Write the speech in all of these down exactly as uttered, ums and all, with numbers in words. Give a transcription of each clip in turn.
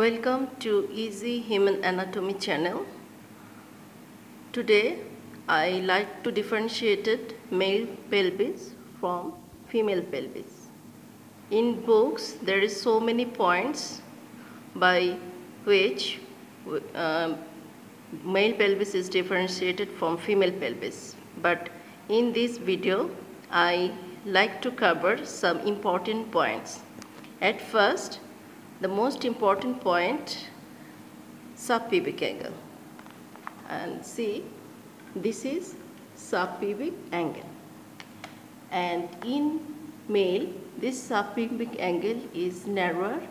Welcome to Easy Human Anatomy channel. Today I like to differentiate male pelvis from female pelvis. In books there is so many points by which uh, male pelvis is differentiated from female pelvis, but in this video I like to cover some important points. At first, the most important point, subpubic angle. And see, this is subpubic angle. And in male, this subpubic angle is narrower,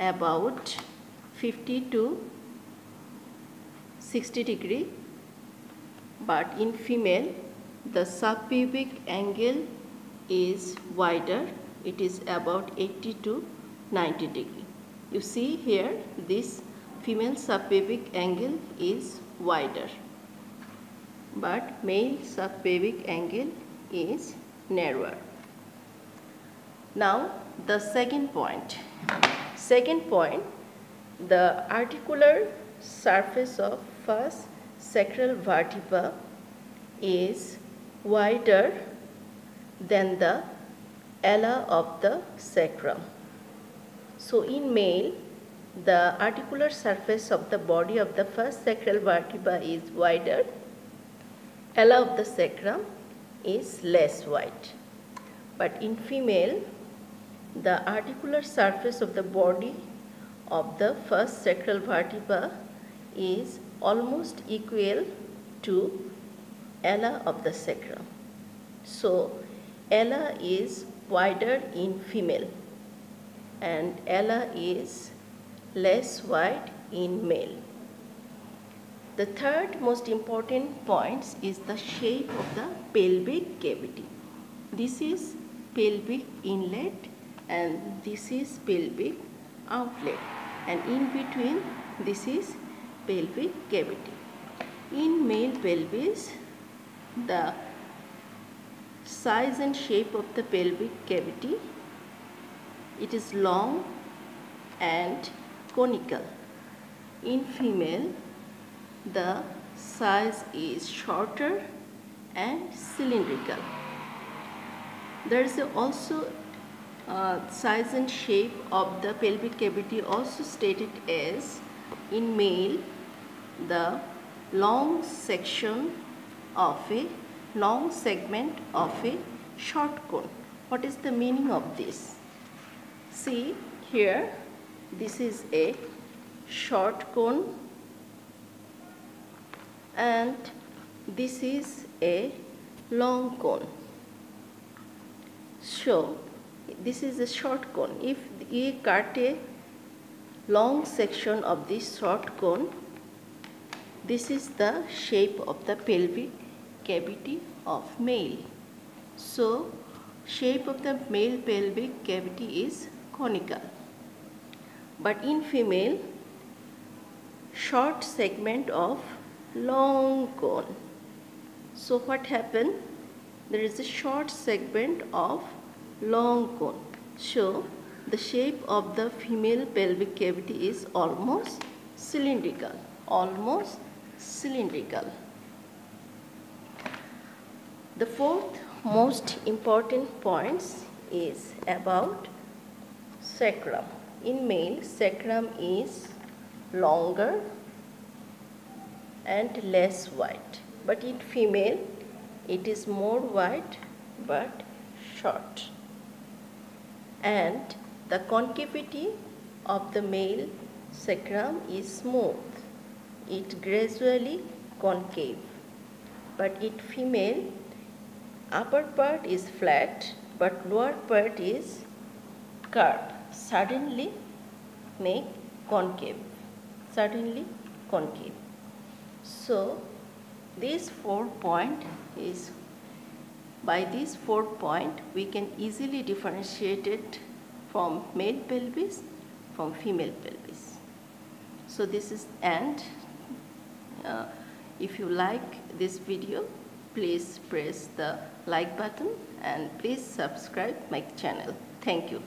about fifty to sixty degree. But in female, the subpubic angle is wider. It is about eighty to ninety degree. You see here, this female subpubic angle is wider, but male subpubic angle is narrower. Now the second point. Second point, the articular surface of first sacral vertebra is wider than the ala of the sacrum. So in male, the articular surface of the body of the first sacral vertebra is wider, ala of the sacrum is less wide. But in female, the articular surface of the body of the first sacral vertebra is almost equal to ala of the sacrum. So ala is wider in female and ala is less wide in male. The third most important point is the shape of the pelvic cavity. This is pelvic inlet and this is pelvic outlet, and in between this is pelvic cavity. In male pelvis, the size and shape of the pelvic cavity, it is long and conical. In female, the size is shorter and cylindrical. There is also uh, size and shape of the pelvic cavity also stated as, in male, the long section of a long segment of a short cone. What is the meaning of this? See here, this is a short cone and this is a long cone. So this is a short cone. If you cut a long section of this short cone, this is the shape of the pelvic cavity of male. So shape of the male pelvic cavity is conical, but in female, short segment of long cone. So what happened? There is a short segment of long cone. So the shape of the female pelvic cavity is almost cylindrical, almost cylindrical. The fourth most important points is about sacrum. In male, sacrum is longer and less wide, but in female, it is more wide but short. And the concavity of the male sacrum is smooth. It gradually concave, but in female, upper part is flat but lower part is curved, suddenly make concave, suddenly concave. So these four point is, by these four point we can easily differentiate it from male pelvis from female pelvis. So this is, and uh, if you like this video, please press the like button and please subscribe my channel. Thank you.